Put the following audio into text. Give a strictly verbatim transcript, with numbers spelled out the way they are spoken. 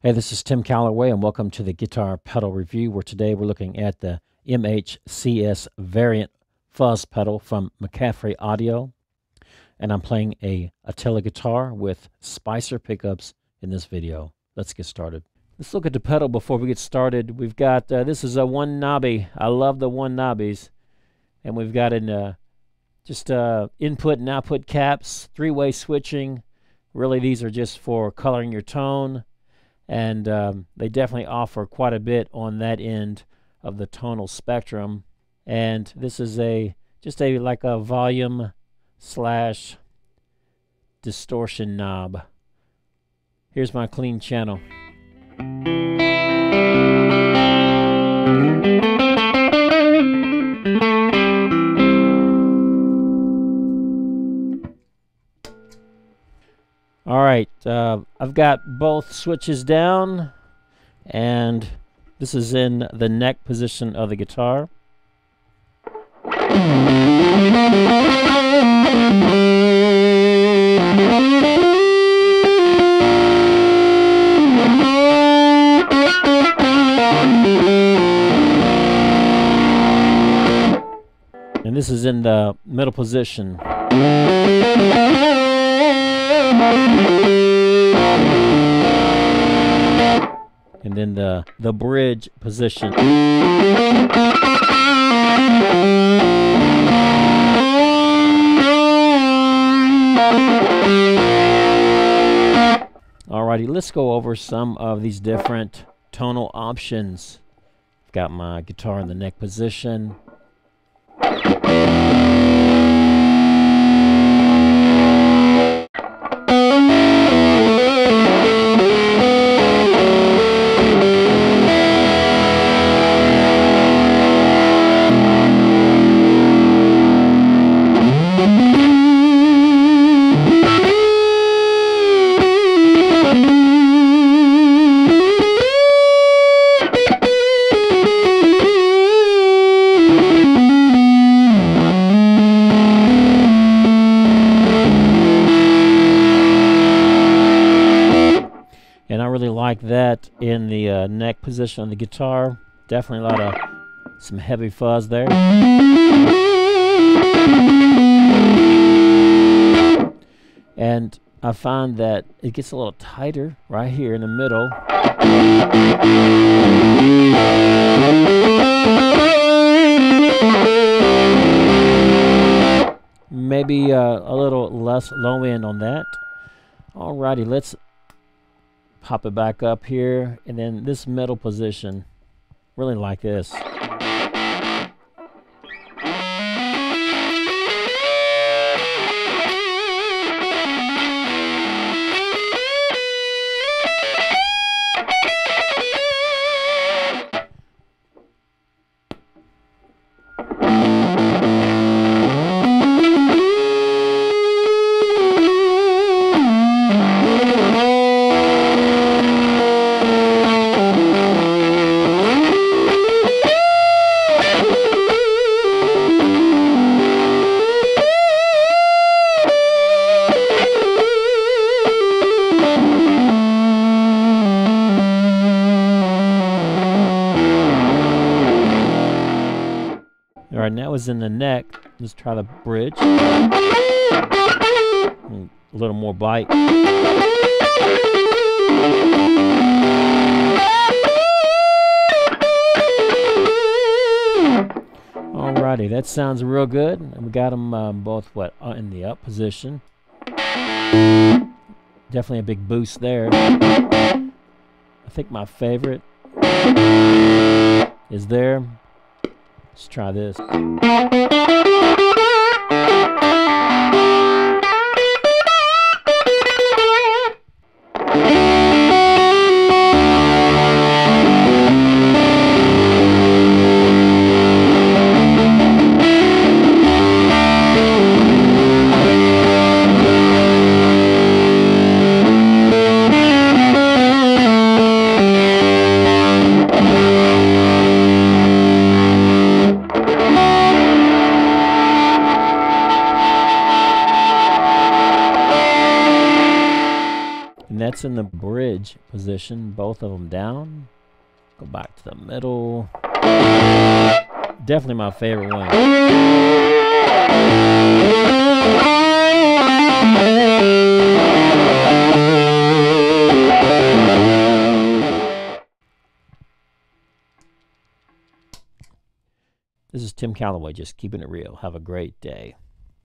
Hey, this is Tim Calloway, and welcome to the Guitar Pedal Review, where today we're looking at the M H C S Variant Fuzz pedal from McCaffrey Audio, and I'm playing a Attila guitar with Spicer pickups in this video. Let's get started. Let's look at the pedal before we get started. We've got, uh, this is a one knobby. I love the one knobbies. And we've got an, uh, just uh, input and output caps, three-way switching. Really, these are just for coloring your tone. And um, they definitely offer quite a bit on that end of the tonal spectrum. And this is a just a like a volume slash distortion knob. Here's my clean channel. All right, uh, I've got both switches down, and this is in the neck position of the guitar. And this is in the middle position. And then the the bridge position. Alrighty, let's go over some of these different tonal options. I've got my guitar in the neck position. Like that in the uh, neck position on the guitar. Definitely a lot of some heavy fuzz there. And I find that it gets a little tighter right here in the middle. Maybe uh, a little less low end on that. Alrighty, let's pop it back up here, and then this middle position, really like this. And that was in the neck. Let's try the bridge. A little more bite. Alrighty, that sounds real good. And we got them um, both what uh, in the up position. Definitely a big boost there. I think my favorite is there. Let's try this. That's in the bridge position, both of them down. Go back to the middle. Definitely my favorite one. This is Tim Calloway, just keeping it real. Have a great day.